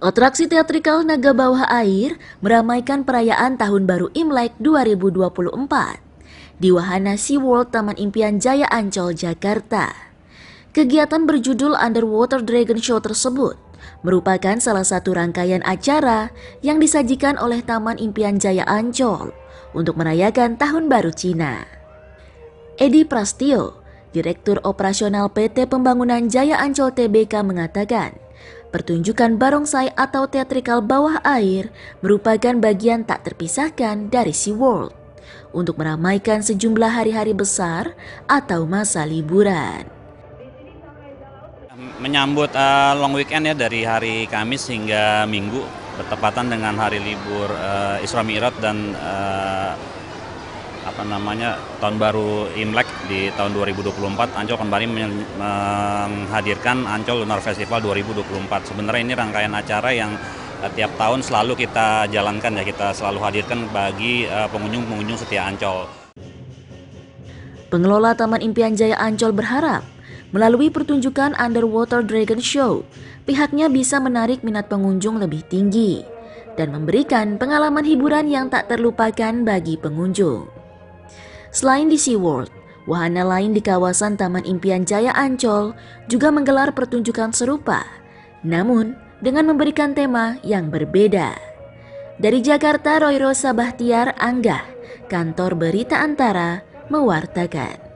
Atraksi teatrikal naga bawah air meramaikan perayaan Tahun Baru Imlek 2024 di wahana Sea World Taman Impian Jaya Ancol, Jakarta. Kegiatan berjudul Underwater Dragon Show tersebut merupakan salah satu rangkaian acara yang disajikan oleh Taman Impian Jaya Ancol untuk merayakan Tahun Baru Cina. Edi Prastio, Direktur Operasional PT Pembangunan Jaya Ancol TBK mengatakan, pertunjukan barongsai atau teatrikal bawah air merupakan bagian tak terpisahkan dari Sea World untuk meramaikan sejumlah hari-hari besar atau masa liburan. Menyambut long weekend ya, dari hari Kamis hingga Minggu, bertepatan dengan hari libur Isra Mi'raj dan Tahun Baru Imlek di tahun 2024, Ancol kembali menghadirkan Ancol Lunar Festival 2024. Sebenarnya ini rangkaian acara yang tiap tahun selalu kita jalankan ya, kita selalu hadirkan bagi pengunjung-pengunjung setia Ancol. Pengelola Taman Impian Jaya Ancol berharap melalui pertunjukan Underwater Dragon Show, pihaknya bisa menarik minat pengunjung lebih tinggi dan memberikan pengalaman hiburan yang tak terlupakan bagi pengunjung. Selain di SeaWorld, wahana lain di kawasan Taman Impian Jaya Ancol juga menggelar pertunjukan serupa, namun dengan memberikan tema yang berbeda. Dari Jakarta, Roy Rosa Bahtiar Angga, Kantor Berita Antara, mewartakan.